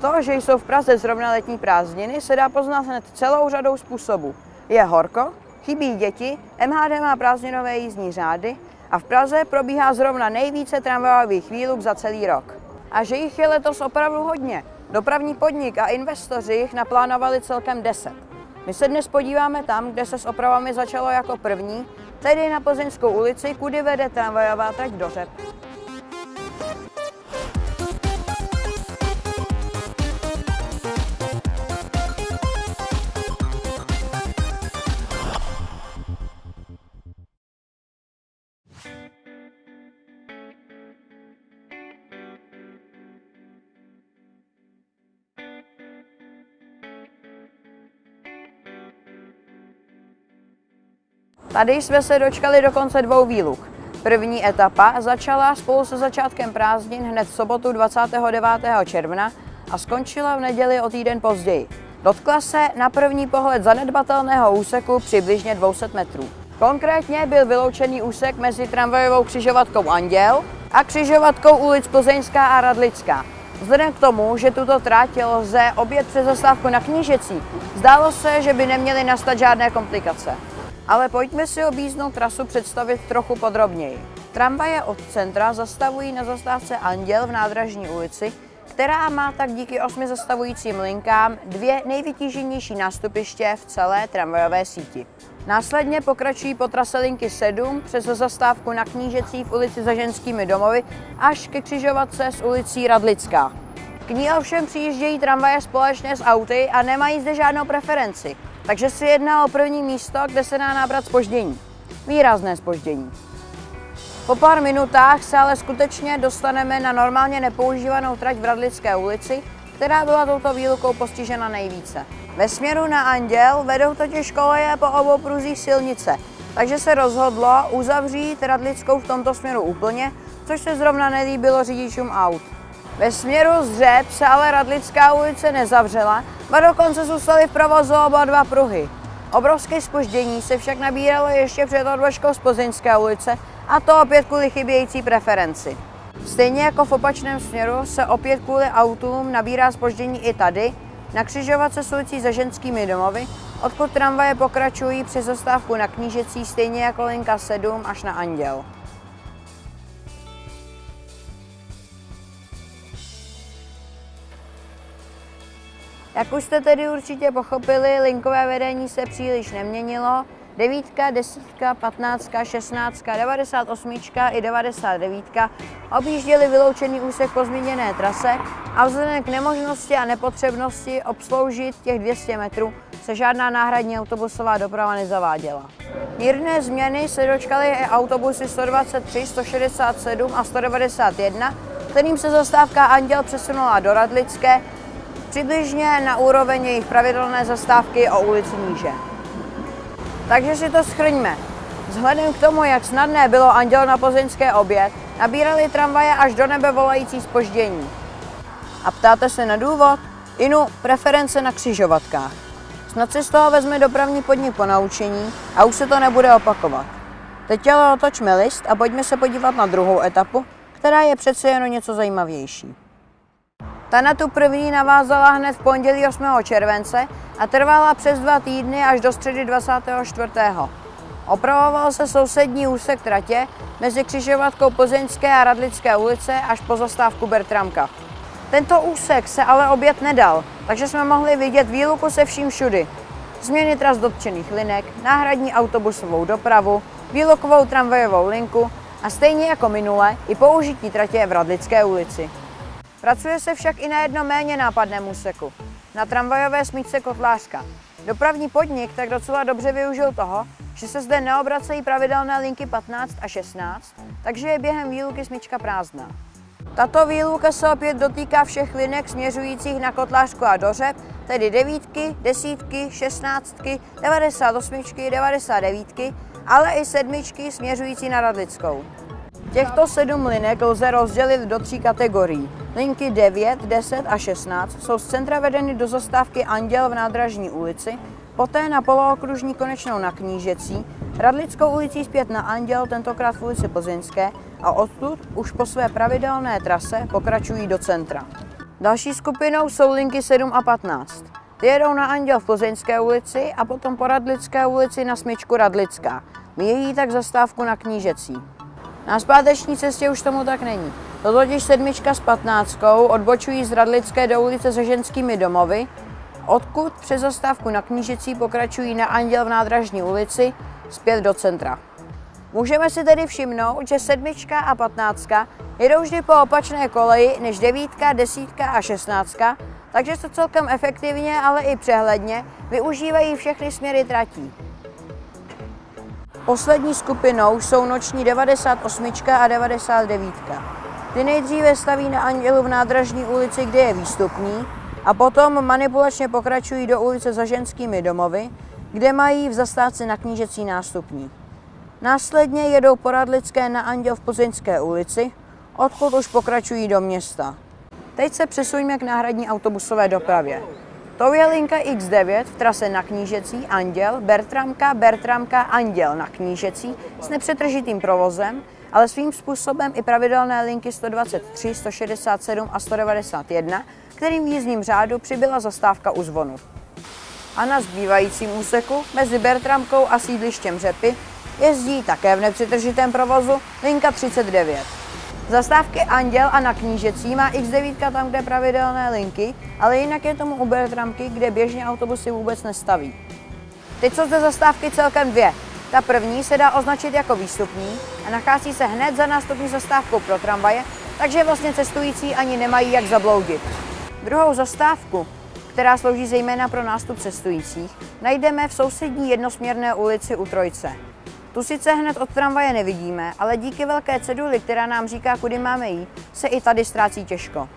To, že jsou v Praze zrovna letní prázdniny, se dá poznat hned celou řadou způsobů. Je horko, chybí děti, MHD má prázdninové jízdní řády a v Praze probíhá zrovna nejvíce tramvajových výlup za celý rok. A že jich je letos opravdu hodně. Dopravní podnik a investoři jich naplánovali celkem 10. My se dnes podíváme tam, kde se s opravami začalo jako první, tedy na Plzeňskou ulici, kudy vede tramvajová trať do Řep. Tady jsme se dočkali dokonce dvou výluk. První etapa začala spolu se začátkem prázdnin hned v sobotu 29. června a skončila v neděli o týden později. Dotkla se na první pohled zanedbatelného úseku přibližně 200 metrů. Konkrétně byl vyloučený úsek mezi tramvajovou křižovatkou Anděl a křižovatkou ulic Plzeňská a Radlická. Vzhledem k tomu, že tuto trať lze objet přes zastávku Na Knížecí, zdálo se, že by neměly nastat žádné komplikace. Ale pojďme si objízdnou trasu představit trochu podrobněji. Tramvaje od centra zastavují na zastávce Anděl v Nádražní ulici, která má tak díky 8 zastavujícím linkám dvě nejvytíženější nástupiště v celé tramvajové síti. Následně pokračují po trase linky 7 přes zastávku Na Knížecí v ulici Za ženskými domovy až ke křižovatce s ulicí Radlická. K ní ovšem přijíždějí tramvaje společné s auty a nemají zde žádnou preferenci, takže se jedná o první místo, kde se dá nabrat zpoždění. Výrazné zpoždění. Po pár minutách se ale skutečně dostaneme na normálně nepoužívanou trať v Radlické ulici, která byla touto výlukou postižena nejvíce. Ve směru na Anděl vedou totiž koleje po obou pruzích silnice, takže se rozhodlo uzavřít Radlickou v tomto směru úplně, což se zrovna nelíbilo řidičům aut. Ve směru z Řep se ale Radlická ulice nezavřela, ba dokonce zůstaly v provozu oba dva pruhy. Obrovské zpoždění se však nabíralo ještě před odbočkou z Plzeňské ulice, a to opět kvůli chybějící preferenci. Stejně jako v opačném směru se opět kvůli autům nabírá zpoždění i tady, na křižovatce s ulicí Za ženskými domovy, odkud tramvaje pokračují přes zastávku Na Knížecí, stejně jako linka 7 až na Anděl. Jak už jste tedy určitě pochopili, linkové vedení se příliš neměnilo. 9, 10, 15, 16, 98 i 99 objížděli vyloučený úsek po změněné trase a vzhledem k nemožnosti a nepotřebnosti obsloužit těch 200 metrů se žádná náhradní autobusová doprava nezaváděla. Mírné změny se dočkaly i autobusy 123, 167 a 191, kterým se zastávka Anděl přesunula do Radlické, přibližně na úroveň jejich pravidelné zastávky o ulici níže. Takže si to shrňme. Vzhledem k tomu, jak snadné bylo Anděl na plzeňské oběd, nabírali tramvaje až do nebe volající zpoždění. A ptáte se na důvod? Inu, preference na křižovatkách. Snad si z toho vezme dopravní podnik ponaučení a už se to nebude opakovat. Teď ale otočme list a pojďme se podívat na druhou etapu, která je přece jen něco zajímavější. Ta na tu první navázala hned v pondělí 8. července a trvala přes 2 týdny až do středy 24. Opravoval se sousední úsek tratě mezi křižovatkou Plzeňské a Radlické ulice až po zastávku Bertramka. Tento úsek se ale oběd nedal, takže jsme mohli vidět výluku se vším všudy. Změny tras dotčených linek, náhradní autobusovou dopravu, výlukovou tramvajovou linku a stejně jako minule i použití tratě v Radlické ulici. Pracuje se však i na jednom méně nápadném úseku, na tramvajové smyčce Kotlářka. Dopravní podnik tak docela dobře využil toho, že se zde neobracejí pravidelné linky 15 a 16, takže je během výluky smyčka prázdná. Tato výluka se opět dotýká všech linek směřujících na Kotlářku a do Řep, tedy 9, 10, 16, 98, 99, ale i 7 směřující na Radlickou. Těchto 7 linek lze rozdělit do 3 kategorií. Linky 9, 10 a 16 jsou z centra vedeny do zastávky Anděl v Nádražní ulici, poté na polookružní konečnou Na Knížecí, Radlickou ulicí zpět na Anděl, tentokrát v ulici Plzeňské, a odtud už po své pravidelné trase pokračují do centra. Další skupinou jsou linky 7 a 15. Ty jedou na Anděl v Plzeňské ulici a potom po Radlické ulici na smyčku Radlická. Míjejí tak zastávku Na Knížecí. Na zpáteční cestě už tomu tak není. To totiž sedmička s 15 odbočují z Radlické do ulice se ženskými domovy, odkud přes zastávku Na Knížecí pokračují na Anděl v Nádražní ulici zpět do centra. Můžeme si tedy všimnout, že sedmička a 15 jedou vždy po opačné koleji než 9, 10 a 16, takže se celkem efektivně, ale i přehledně využívají všechny směry tratí. Poslední skupinou jsou noční 98 a 99. Ty nejdříve staví na Andělu v Nádražní ulici, kde je výstupní, a potom manipulačně pokračují do ulice za ženskými domovy, kde mají v zastávce Na Knížecí nástupní. Následně jedou po Radlické na Anděl v Plzeňské ulici, odkud už pokračují do města. Teď se přesuňme k náhradní autobusové dopravě. To je linka X9 v trase Na Knížecí, Anděl, Bertramka, Bertramka, Anděl Na Knížecí s nepřetržitým provozem, ale svým způsobem i pravidelné linky 123, 167 a 191, kterým v jízdním řádu přibyla zastávka U zvonu. A na zbývajícím úseku mezi Bertramkou a sídlištěm Řepy jezdí také v nepřetržitém provozu linka 39. Zastávky Anděl a Na Knížecí má X9 tam, kde pravidelné linky, ale jinak je tomu u Bertramky, kde běžně autobusy vůbec nestaví. Teď jsou zde zastávky celkem dvě. Ta první se dá označit jako výstupní a nachází se hned za nástupní zastávkou pro tramvaje, takže vlastně cestující ani nemají jak zabloudit. Druhou zastávku, která slouží zejména pro nástup cestujících, najdeme v sousední jednosměrné ulici U Trojce. Tu sice hned od tramvaje nevidíme, ale díky velké ceduli, která nám říká, kudy máme jít, se i tady ztrácí těžko.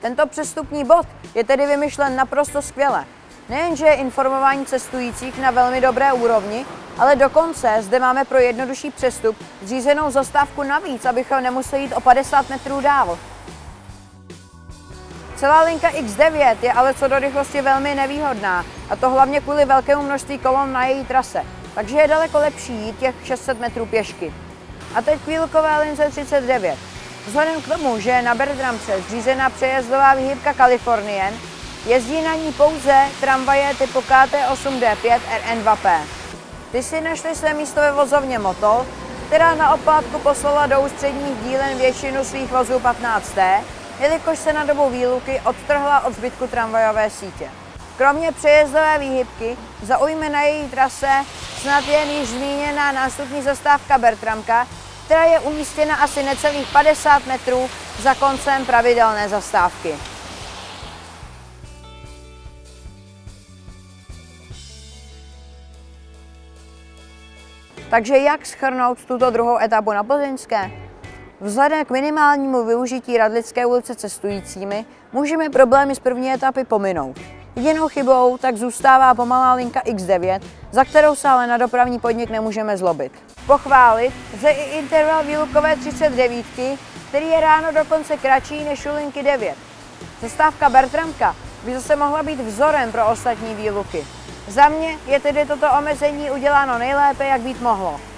Tento přestupní bod je tedy vymyšlen naprosto skvěle. Nejenže je informování cestujících na velmi dobré úrovni, ale dokonce zde máme pro jednodušší přestup zřízenou zastávku navíc, abychom nemuseli jít o 50 metrů dál. Celá linka X9 je ale co do rychlosti velmi nevýhodná, a to hlavně kvůli velkému množství kolon na její trase, takže je daleko lepší jít těch 600 metrů pěšky. A teď chvílkové lince 39. Vzhledem k tomu, že je na Bertramce zřízená přejezdová výhybka Californien, jezdí na ní pouze tramvaje typu KT8D5RN2P. Ty si našli své místo ve vozovně Motol, která na oplátku poslala do ústředních dílen většinu svých vozů 15T, jelikož se na dobu výluky odtrhla od zbytku tramvajové sítě. Kromě přejezdové výhybky zaujme na její trase snad jen již zmíněná nástupní zastávka Bertramka, která je umístěna asi necelých 50 metrů za koncem pravidelné zastávky. Takže jak shrnout tuto druhou etapu na Plzeňské? Vzhledem k minimálnímu využití Radlické ulice cestujícími můžeme problémy z první etapy pominout. Jedinou chybou tak zůstává pomalá linka X9, za kterou se ale na dopravní podnik nemůžeme zlobit. Pochválit lze i interval výlukové 39, který je ráno dokonce kratší než u linky 9. Zastávka Bertramka by zase mohla být vzorem pro ostatní výluky. Za mě je tedy toto omezení uděláno nejlépe, jak být mohlo.